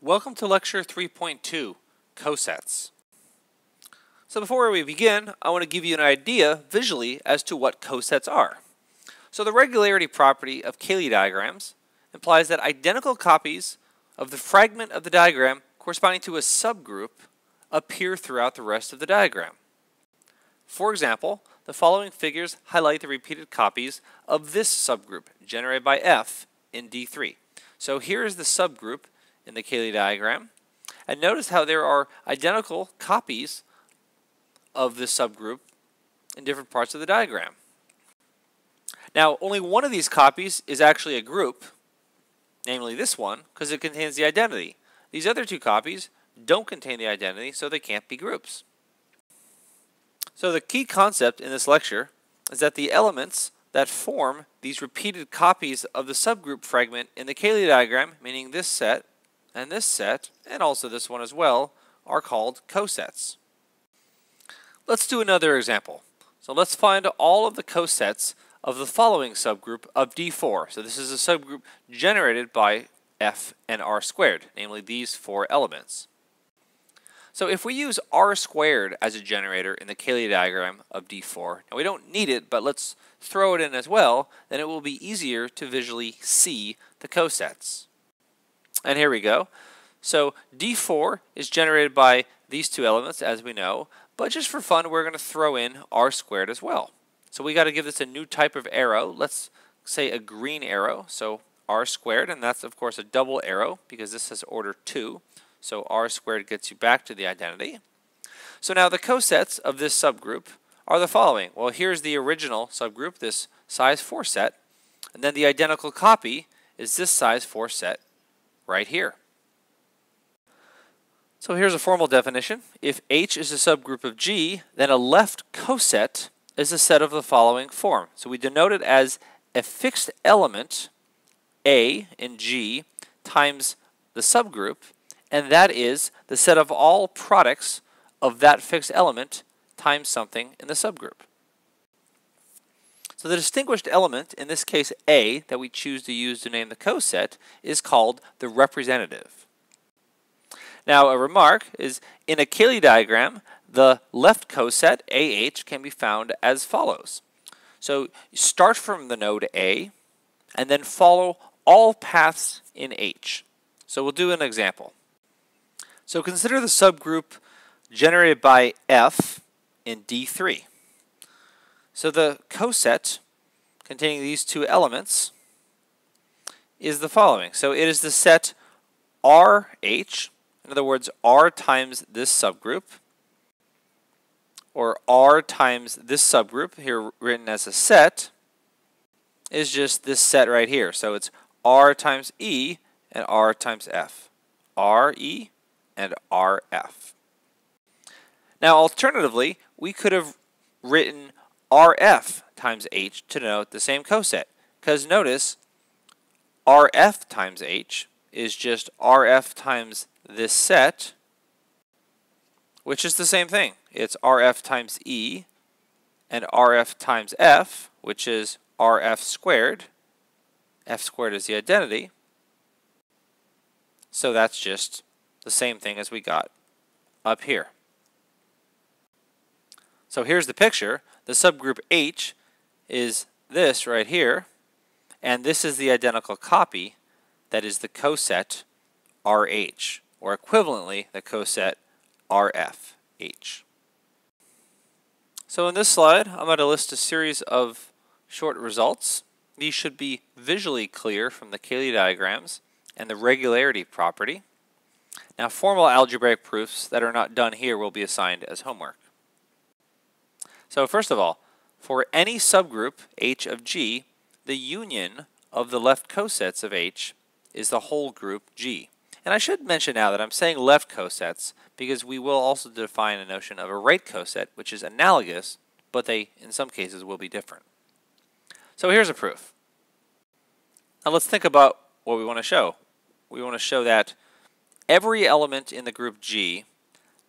Welcome to lecture 3.2, cosets. So before we begin, I want to give you an idea visually as to what cosets are. So the regularity property of Cayley diagrams implies that identical copies of the fragment of the diagram corresponding to a subgroup appear throughout the rest of the diagram. For example, the following figures highlight the repeated copies of this subgroup generated by F in D3. So here is the subgroup in the Cayley diagram, and notice how there are identical copies of this subgroup in different parts of the diagram. Now, only one of these copies is actually a group, namely this one, because it contains the identity. These other two copies don't contain the identity, so they can't be groups. So the key concept in this lecture is that the elements that form these repeated copies of the subgroup fragment in the Cayley diagram, meaning this set, and this set, and also this one as well, are called cosets. Let's do another example. So let's find all of the cosets of the following subgroup of D4. So this is a subgroup generated by F and R squared, namely these four elements. So if we use R squared as a generator in the Cayley diagram of D4, and we don't need it, but let's throw it in as well, then it will be easier to visually see the cosets. And here we go. So D4 is generated by these two elements, as we know, but just for fun, we're going to throw in R squared as well. So we got to give this a new type of arrow. Let's say a green arrow, so R squared, and that's, of course, a double arrow because this has order 2. So R squared gets you back to the identity. So now the cosets of this subgroup are the following. Well, here's the original subgroup, this size 4 set, and then the identical copy is this size 4 set right here. So here's a formal definition. If H is a subgroup of G, then a left coset is a set of the following form. So we denote it as a fixed element, A in G, times the subgroup, and that is the set of all products of that fixed element times something in the subgroup. So the distinguished element, in this case A, that we choose to use to name the coset, is called the representative. Now a remark is, in a Cayley diagram, the left coset, AH, can be found as follows. So you start from the node A, and then follow all paths in H. So we'll do an example. So consider the subgroup generated by F in D3. So the coset containing these two elements is the following. So it is the set RH, in other words, R times this subgroup, or R times this subgroup, here written as a set, is just this set right here. So it's R times E and R times F, RE and RF. Now alternatively, we could have written RF times H to denote the same coset, because notice RF times H is just RF times this set, which is the same thing. It's RF times E and RF times F, which is RF squared. F squared is the identity. So that's just the same thing as we got up here. So here's the picture. The subgroup H is this right here, and this is the identical copy that is the coset RH, or equivalently the coset RFH. So in this slide, I'm going to list a series of short results. These should be visually clear from the Cayley diagrams and the regularity property. Now formal algebraic proofs that are not done here will be assigned as homework. So first of all, for any subgroup H of G, the union of the left cosets of H is the whole group G. And I should mention now that I'm saying left cosets because we will also define a notion of a right coset, which is analogous, but they, in some cases, will be different. So here's a proof. Now let's think about what we want to show. We want to show that every element in the group G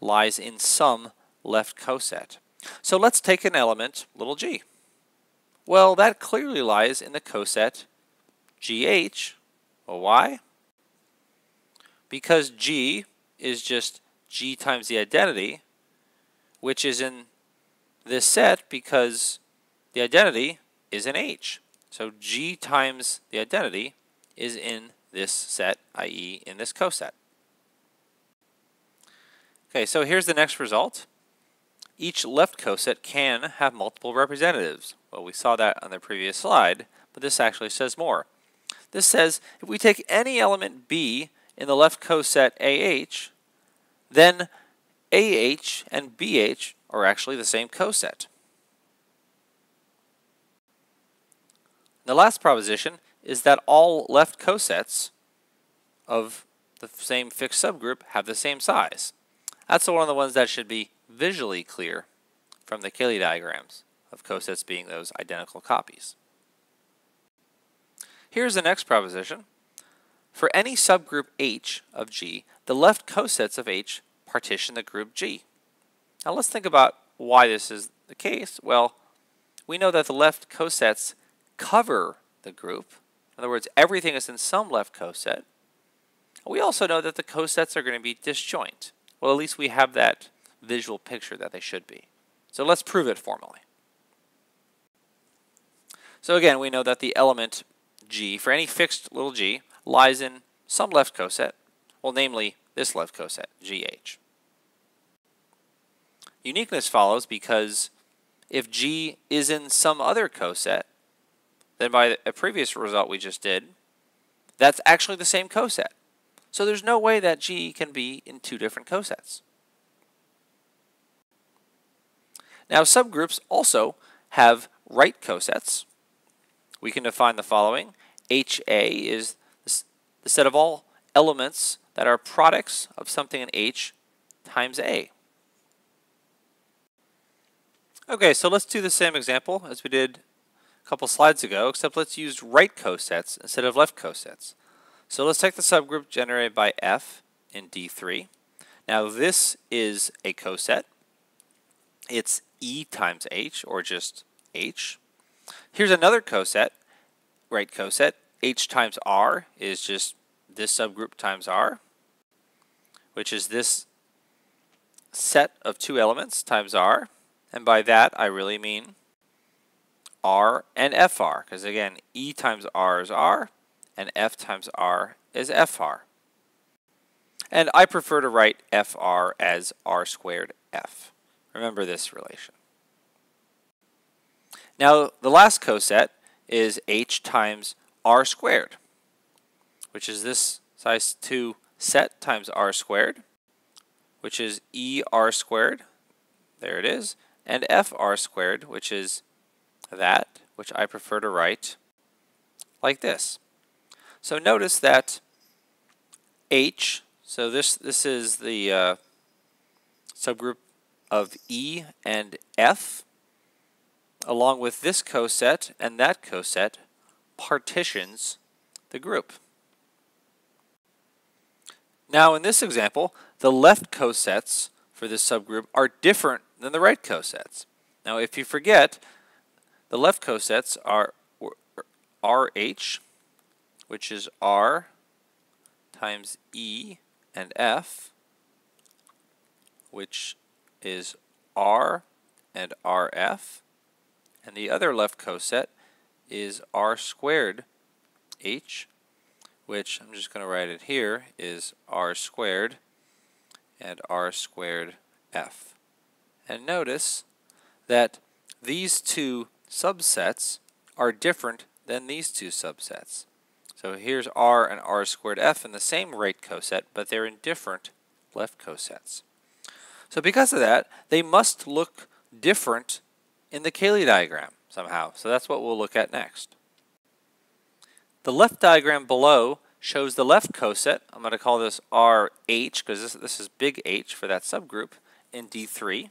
lies in some left coset. So let's take an element, little g. Well, that clearly lies in the coset GH. Well, why? because G is just G times the identity, which is in this set because the identity is in H. So G times the identity is in this set, i.e. in this coset. Okay, so here's the next result. Each left coset can have multiple representatives. Well, we saw that on the previous slide, but this actually says more. This says if we take any element B in the left coset AH, then AH and BH are actually the same coset. The last proposition is that all left cosets of the same fixed subgroup have the same size. That's one of the ones that should be visually clear from the Cayley diagrams of cosets being those identical copies. Here's the next proposition. For any subgroup H of G, the left cosets of H partition the group G. Now let's think about why this is the case. Well, we know that the left cosets cover the group. In other words, everything is in some left coset. We also know that the cosets are going to be disjoint. Well, at least we have that visual picture that they should be. So let's prove it formally. So again, we know that the element G, for any fixed little g, lies in some left coset, well, namely this left coset, GH. Uniqueness follows because if G is in some other coset, then by a previous result we just did, that's actually the same coset. So there's no way that G can be in two different cosets. Now subgroups also have right cosets. We can define the following. HA is the set of all elements that are products of something in H times A. Okay, so let's do the same example as we did a couple slides ago, except let's use right cosets instead of left cosets. So let's take the subgroup generated by F in D3. Now this is a coset. It's E times H, or just H. Here's another coset, right coset. H times R is just this subgroup times R, which is this set of two elements times R. And by that, I really mean R and FR, because again, E times R is R, and F times R is FR. And I prefer to write FR as R squared F. Remember this relation. Now, the last coset is H times R squared, which is this size 2 set times R squared, which is E R squared, there it is, and F R squared, which is that, which I prefer to write like this. So notice that H, so this is the subgroup of E and F, along with this coset and that coset, partitions the group. Now in this example, the left cosets for this subgroup are different than the right cosets. Now if you forget, the left cosets are RH, which is R times E and F, which is R and RF, and the other left coset is R squared H, which I'm just going to write it here, is R squared and R squared F. And notice that these two subsets are different than these two subsets. So here's R and R squared F in the same right coset, but they're in different left cosets. So because of that, they must look different in the Cayley diagram somehow. So that's what we'll look at next. The left diagram below shows the left coset. I'm going to call this RH because this is big H for that subgroup in D3.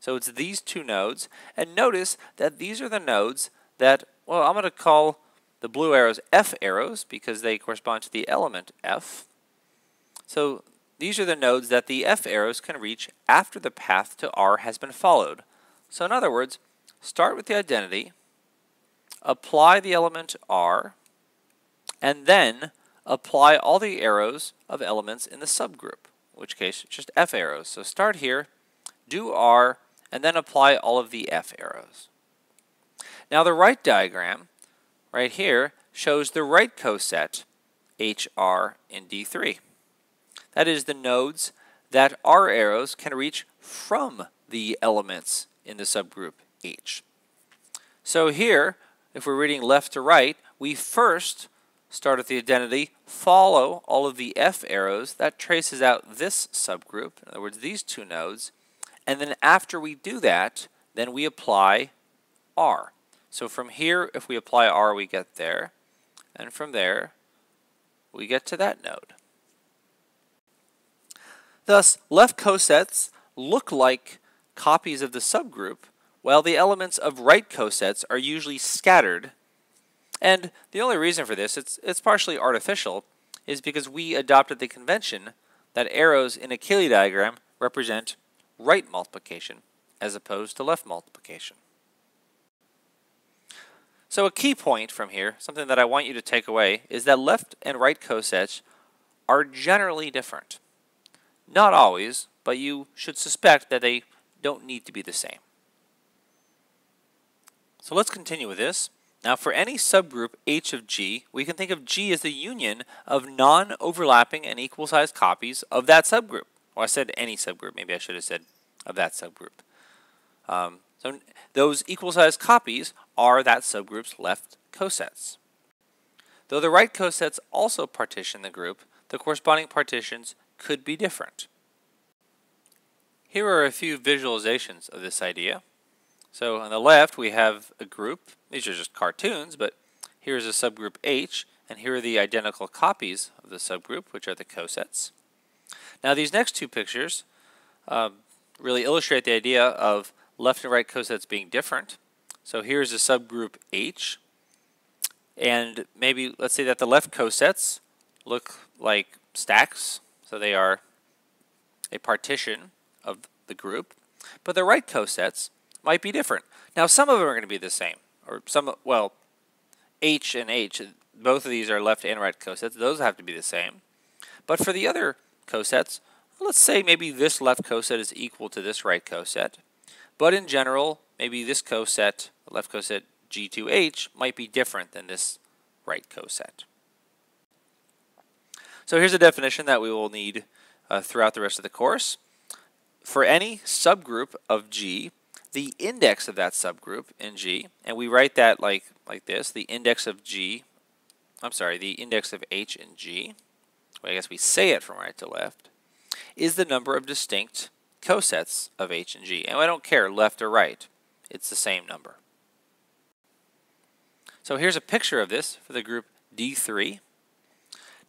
So it's these two nodes. And notice that these are the nodes that, well, I'm going to call the blue arrows F arrows because they correspond to the element F. So these are the nodes that the F arrows can reach after the path to R has been followed. So in other words, start with the identity, apply the element R, and then apply all the arrows of elements in the subgroup, in which case just F arrows. So start here, do R, and then apply all of the F arrows. Now the right diagram, right here, shows the right coset HR in D3. That is the nodes that R arrows can reach from the elements in the subgroup H. So here, if we're reading left to right, we first start at the identity, follow all of the F arrows. That traces out this subgroup, in other words, these two nodes. And then after we do that, then we apply R. So from here, if we apply R, we get there. And from there, we get to that node. Thus, left cosets look like copies of the subgroup, while the elements of right cosets are usually scattered. And the only reason for this, it's partially artificial, is because we adopted the convention that arrows in a Cayley diagram represent right multiplication as opposed to left multiplication. So a key point from here, something that I want you to take away, is that left and right cosets are generally different. Not always, but you should suspect that they don't need to be the same. So let's continue with this. Now for any subgroup H of G, we can think of G as the union of non-overlapping and equal-sized copies of that subgroup. Well, I said any subgroup. Maybe I should have said of that subgroup. So those equal-sized copies are that subgroup's left cosets. Though the right cosets also partition the group, the corresponding partitions could be different. Here are a few visualizations of this idea. So on the left we have a group. These are just cartoons, but here's a subgroup H, and here are the identical copies of the subgroup, which are the cosets. Now these next two pictures really illustrate the idea of left and right cosets being different. So here's a subgroup H, and maybe let's say that the left cosets look like stacks, so they are a partition of the group, but the right cosets might be different. Now some of them are going to be the same, or some, well, H and H, both of these are left and right cosets, those have to be the same. But for the other cosets, let's say maybe this left coset is equal to this right coset, but in general, maybe this coset, the left coset G2H, might be different than this right coset. So here's a definition that we will need throughout the rest of the course. For any subgroup of G, the index of that subgroup in G, and we write that like this, the index of G, I'm sorry, the index of H in G, well, I guess we say it from right to left, is the number of distinct cosets of H and G. And I don't care left or right, it's the same number. So here's a picture of this for the group D3.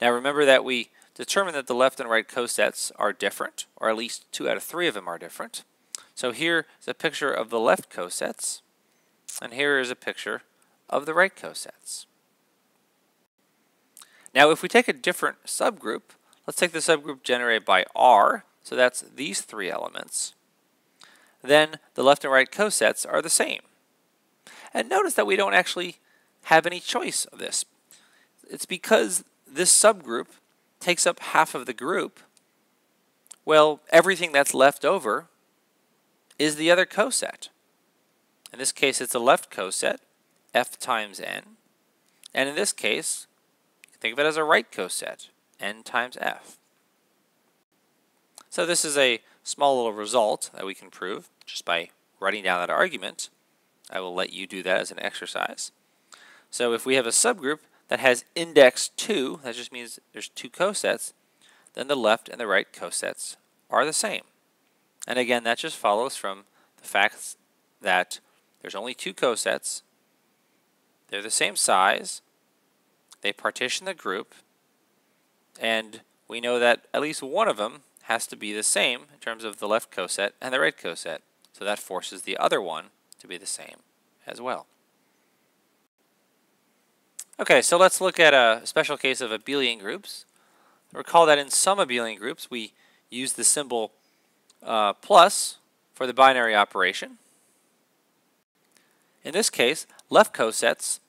Now remember that we determined that the left and right cosets are different, or at least 2 out of 3 of them are different. So here is a picture of the left cosets, and here is a picture of the right cosets. Now if we take a different subgroup, let's take the subgroup generated by R, so that's these three elements, then the left and right cosets are the same. And notice that we don't actually have any choice of this. It's because this subgroup takes up half of the group, well, everything that's left over is the other coset. In this case, it's a left coset, F times N. And in this case, think of it as a right coset, N times F. So this is a small little result that we can prove just by writing down that argument. I will let you do that as an exercise. So if we have a subgroup that has index 2, that just means there's 2 cosets, then the left and the right cosets are the same. And again, that just follows from the fact that there's only 2 cosets, they're the same size, they partition the group, and we know that at least one of them has to be the same in terms of the left coset and the right coset. So that forces the other one to be the same as well. Okay, so let's look at a special case of abelian groups. Recall that in some abelian groups we use the symbol plus for the binary operation. In this case, left cosets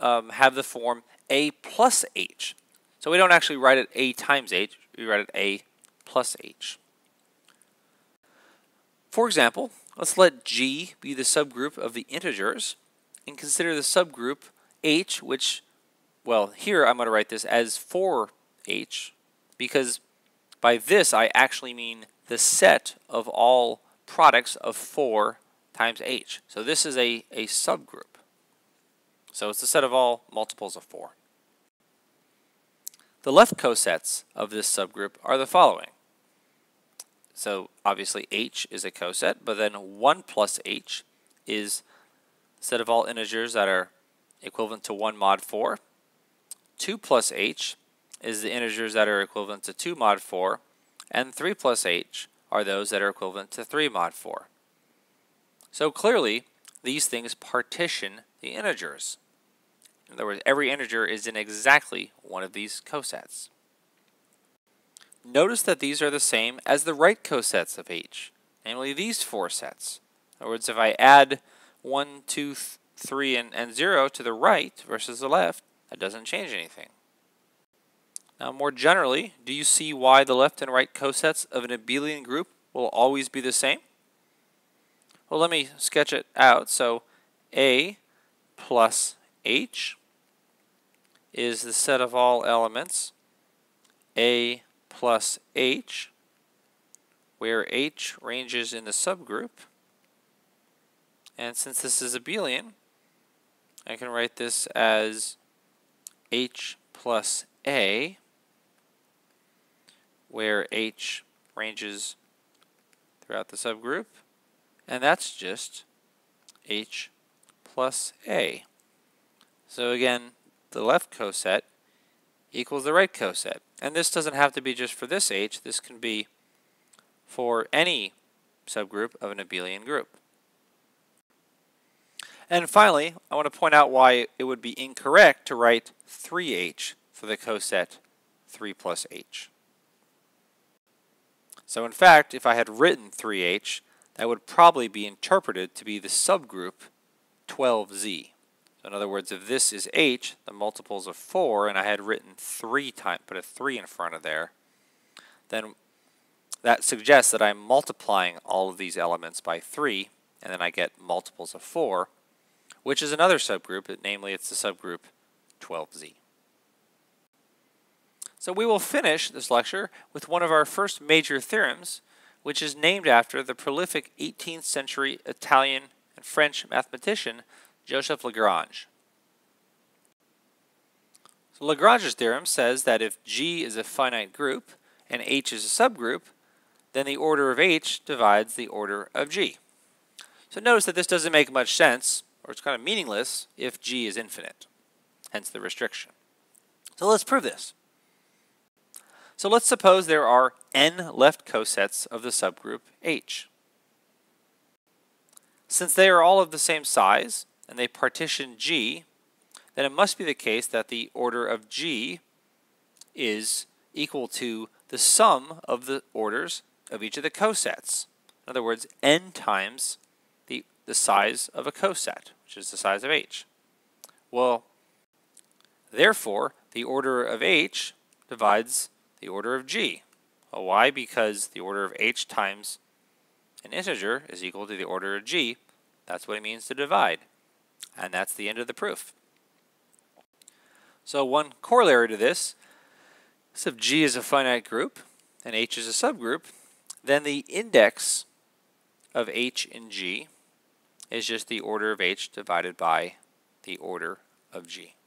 have the form A plus H. So we don't actually write it A times H, we write it A plus H. For example, let's let G be the subgroup of the integers and consider the subgroup H, which, well, here I'm going to write this as 4H because by this I actually mean the set of all products of 4 times H. So this is a subgroup. So it's the set of all multiples of 4. The left cosets of this subgroup are the following. So obviously H is a coset, but then 1 plus H is the set of all integers that are equivalent to 1 mod 4. 2 plus H is the integers that are equivalent to 2 mod 4. And 3 plus H are those that are equivalent to 3 mod 4. So clearly, these things partition the integers. In other words, every integer is in exactly one of these cosets. Notice that these are the same as the right cosets of H, namely these 4 sets. In other words, if I add 1, 2, 3, and 0 to the right versus the left, that doesn't change anything. Now, more generally, do you see why the left and right cosets of an abelian group will always be the same? Well, let me sketch it out. So A plus H is the set of all elements A plus H, where H ranges in the subgroup. And since this is abelian, I can write this as H plus A, where H ranges throughout the subgroup. And that's just H plus A. So again, the left coset equals the right coset. And this doesn't have to be just for this H. This can be for any subgroup of an abelian group. And finally, I want to point out why it would be incorrect to write 3H for the coset 3 plus H. So in fact, if I had written 3H, that would probably be interpreted to be the subgroup 12Z. So in other words, if this is H, the multiples of 4, and I had written 3 times, put a 3 in front of there, then that suggests that I'm multiplying all of these elements by 3, and then I get multiples of 4, which is another subgroup, namely it's the subgroup 12Z. So we will finish this lecture with one of our first major theorems, which is named after the prolific 18th century Italian and French mathematician Joseph Lagrange. So Lagrange's theorem says that if G is a finite group and H is a subgroup, then the order of H divides the order of G. So notice that this doesn't make much sense, or it's kind of meaningless, if G is infinite, hence the restriction. So let's prove this. So let's suppose there are n left cosets of the subgroup H. Since they are all of the same size and they partition G, then it must be the case that the order of G is equal to the sum of the orders of each of the cosets. In other words, n times the size of a coset, which is the size of H. Well, therefore, the order of H divides the order of G. Well, why? Because the order of H times an integer is equal to the order of G. That's what it means to divide. And that's the end of the proof. So one corollary to this is if G is a finite group and H is a subgroup, then the index of H in G is just the order of H divided by the order of G.